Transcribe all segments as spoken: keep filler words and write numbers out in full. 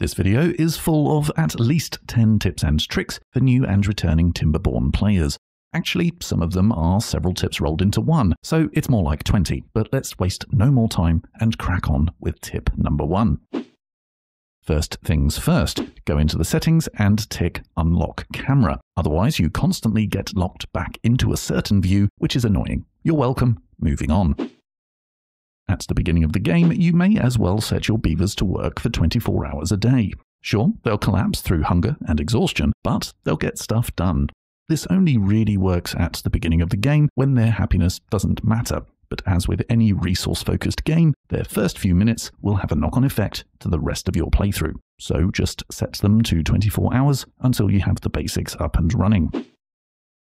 This video is full of at least ten tips and tricks for new and returning Timberborn players. Actually, some of them are several tips rolled into one, so it's more like twenty, but let's waste no more time and crack on with tip number one. First things first, go into the settings and tick Unlock Camera. Otherwise, you constantly get locked back into a certain view, which is annoying. You're welcome, moving on. At the beginning of the game, you may as well set your beavers to work for twenty-four hours a day. Sure, they'll collapse through hunger and exhaustion, but they'll get stuff done. This only really works at the beginning of the game when their happiness doesn't matter, but as with any resource-focused game, their first few minutes will have a knock-on effect to the rest of your playthrough. So just set them to twenty-four hours until you have the basics up and running.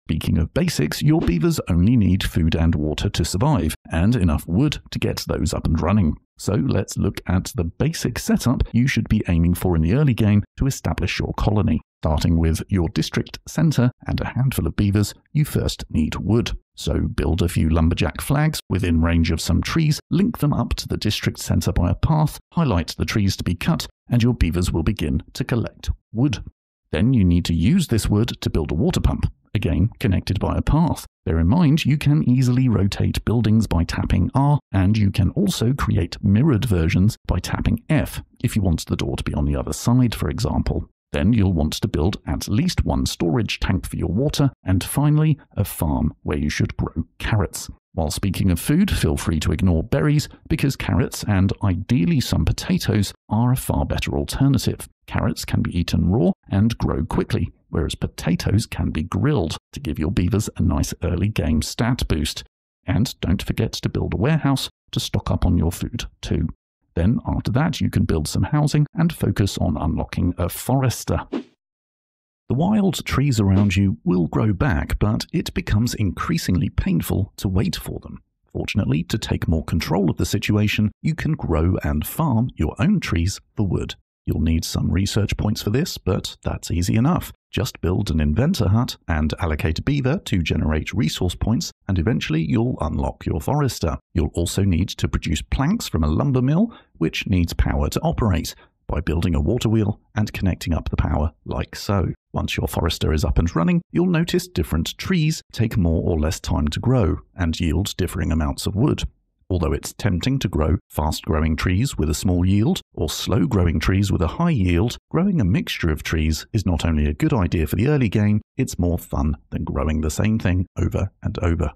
Speaking of basics, your beavers only need food and water to survive, and enough wood to get those up and running. So let's look at the basic setup you should be aiming for in the early game to establish your colony. Starting with your district centre and a handful of beavers, you first need wood. So build a few lumberjack flags within range of some trees, link them up to the district centre by a path, highlight the trees to be cut, and your beavers will begin to collect wood. Then you need to use this wood to build a water pump. Again, connected by a path. Bear in mind, you can easily rotate buildings by tapping R, and you can also create mirrored versions by tapping F, if you want the door to be on the other side, for example. Then you'll want to build at least one storage tank for your water, and finally, a farm where you should grow carrots. While speaking of food, feel free to ignore berries, because carrots, and ideally some potatoes, are a far better alternative. Carrots can be eaten raw and grow quickly, whereas potatoes can be grilled to give your beavers a nice early game stat boost. And don't forget to build a warehouse to stock up on your food too. Then after that you can build some housing and focus on unlocking a forester. The wild trees around you will grow back, but it becomes increasingly painful to wait for them. Fortunately, to take more control of the situation, you can grow and farm your own trees for wood. You'll need some research points for this, but that's easy enough. Just build an inventor hut and allocate a beaver to generate resource points, and eventually you'll unlock your forester. You'll also need to produce planks from a lumber mill, which needs power to operate, by building a water wheel and connecting up the power like so. Once your forester is up and running, you'll notice different trees take more or less time to grow and yield differing amounts of wood. Although it's tempting to grow fast-growing trees with a small yield or slow-growing trees with a high yield, growing a mixture of trees is not only a good idea for the early game, it's more fun than growing the same thing over and over.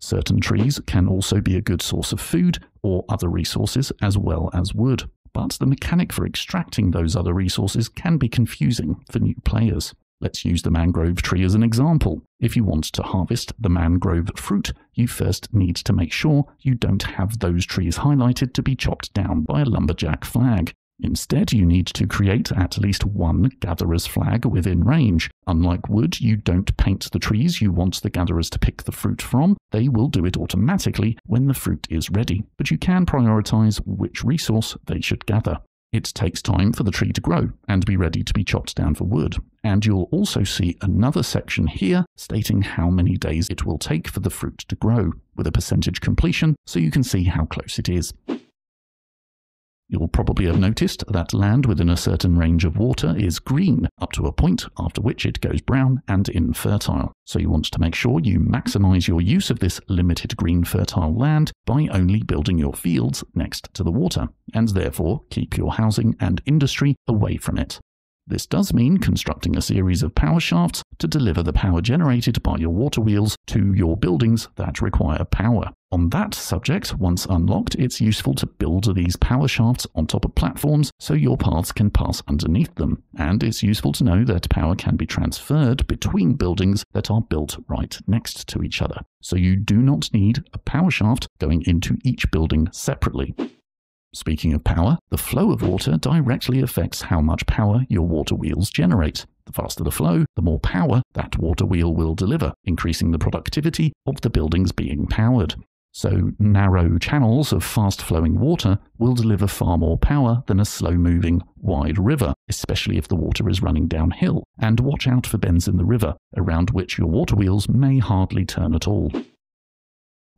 Certain trees can also be a good source of food or other resources as well as wood, but the mechanic for extracting those other resources can be confusing for new players. Let's use the mangrove tree as an example. If you want to harvest the mangrove fruit, you first need to make sure you don't have those trees highlighted to be chopped down by a lumberjack flag. Instead, you need to create at least one gatherer's flag within range. Unlike wood, you don't paint the trees you want the gatherers to pick the fruit from. They will do it automatically when the fruit is ready, but you can prioritize which resource they should gather. It takes time for the tree to grow and be ready to be chopped down for wood. And you'll also see another section here stating how many days it will take for the fruit to grow, with a percentage completion, so you can see how close it is. You'll probably have noticed that land within a certain range of water is green, up to a point after which it goes brown and infertile. So you want to make sure you maximize your use of this limited green fertile land by only building your fields next to the water, and therefore keep your housing and industry away from it. This does mean constructing a series of power shafts to deliver the power generated by your water wheels to your buildings that require power. On that subject, once unlocked, it's useful to build these power shafts on top of platforms so your paths can pass underneath them, and it's useful to know that power can be transferred between buildings that are built right next to each other, so you do not need a power shaft going into each building separately. Speaking of power, the flow of water directly affects how much power your water wheels generate. The faster the flow, the more power that water wheel will deliver, increasing the productivity of the buildings being powered. So narrow channels of fast-flowing water will deliver far more power than a slow-moving, wide river, especially if the water is running downhill. And watch out for bends in the river, around which your water wheels may hardly turn at all.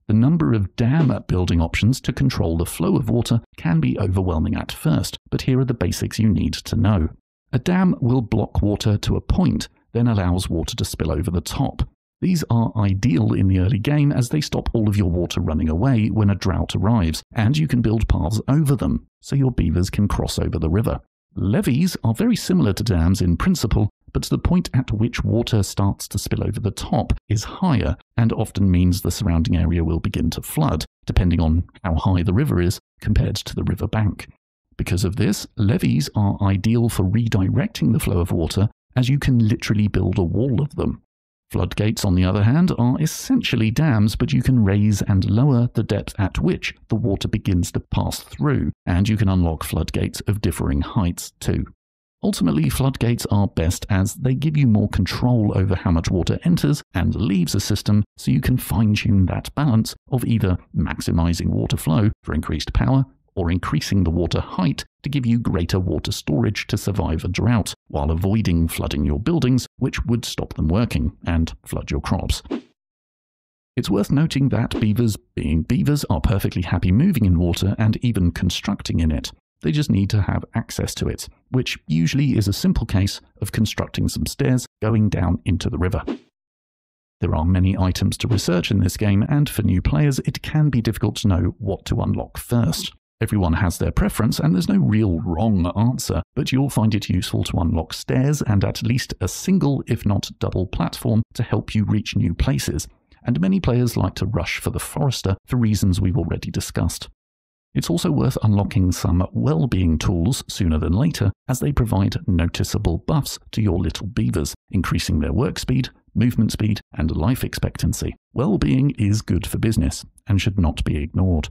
The number of dam building options to control the flow of water can be overwhelming at first, but here are the basics you need to know. A dam will block water to a point, then allows water to spill over the top. These are ideal in the early game as they stop all of your water running away when a drought arrives, and you can build paths over them so your beavers can cross over the river. Levees are very similar to dams in principle, but the point at which water starts to spill over the top is higher and often means the surrounding area will begin to flood, depending on how high the river is compared to the river bank. Because of this, levees are ideal for redirecting the flow of water, as you can literally build a wall of them. Floodgates, on the other hand, are essentially dams, but you can raise and lower the depth at which the water begins to pass through, and you can unlock floodgates of differing heights too. Ultimately, floodgates are best as they give you more control over how much water enters and leaves a system, so you can fine-tune that balance of either maximizing water flow for increased power or increasing the water height to give you greater water storage to survive a drought, while avoiding flooding your buildings, which would stop them working and flood your crops. It's worth noting that beavers, being beavers, are perfectly happy moving in water and even constructing in it. They just need to have access to it, which usually is a simple case of constructing some stairs going down into the river. There are many items to research in this game, and for new players it can be difficult to know what to unlock first. Everyone has their preference and there's no real wrong answer, but you'll find it useful to unlock stairs and at least a single, if not double, platform to help you reach new places, and many players like to rush for the forester for reasons we've already discussed. It's also worth unlocking some well-being tools sooner than later, as they provide noticeable buffs to your little beavers, increasing their work speed, movement speed, and life expectancy. Well-being is good for business and should not be ignored.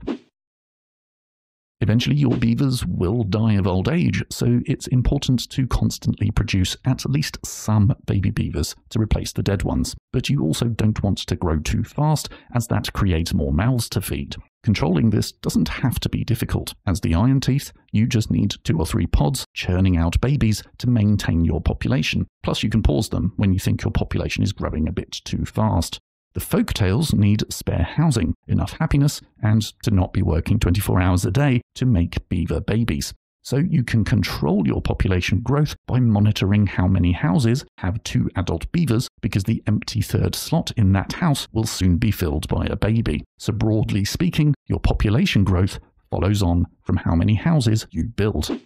Eventually, your beavers will die of old age, so it's important to constantly produce at least some baby beavers to replace the dead ones. But you also don't want to grow too fast, as that creates more mouths to feed. Controlling this doesn't have to be difficult. As the iron teeth, you just need two or three pods churning out babies to maintain your population. Plus, you can pause them when you think your population is growing a bit too fast. The folktales need spare housing, enough happiness, and to not be working twenty-four hours a day to make beaver babies. So you can control your population growth by monitoring how many houses have two adult beavers, because the empty third slot in that house will soon be filled by a baby. So broadly speaking, your population growth follows on from how many houses you build.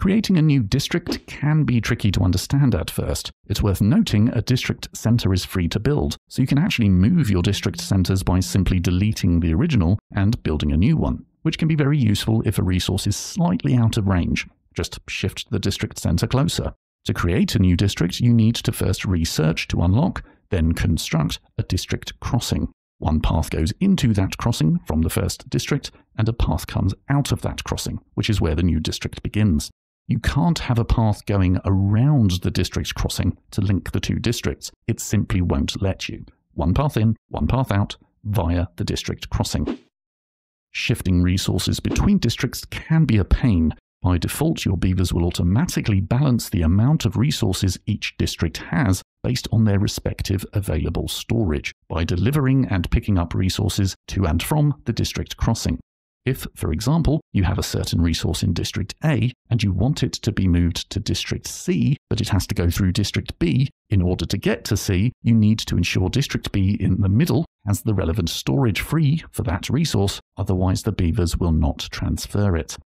Creating a new district can be tricky to understand at first. It's worth noting a district center is free to build, so you can actually move your district centers by simply deleting the original and building a new one, which can be very useful if a resource is slightly out of range. Just shift the district center closer. To create a new district, you need to first research to unlock, then construct a district crossing. One path goes into that crossing from the first district, and a path comes out of that crossing, which is where the new district begins. You can't have a path going around the district crossing to link the two districts. It simply won't let you. One path in, one path out, via the district crossing. Shifting resources between districts can be a pain. By default, your beavers will automatically balance the amount of resources each district has based on their respective available storage by delivering and picking up resources to and from the district crossing. If, for example, you have a certain resource in District A and you want it to be moved to District C, but it has to go through District B, in order to get to C, you need to ensure District B in the middle has the relevant storage free for that resource, otherwise the beavers will not transfer it.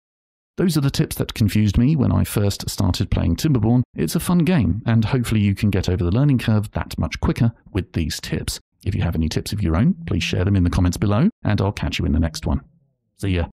Those are the tips that confused me when I first started playing Timberborn. It's a fun game, and hopefully you can get over the learning curve that much quicker with these tips. If you have any tips of your own, please share them in the comments below, and I'll catch you in the next one. See ya.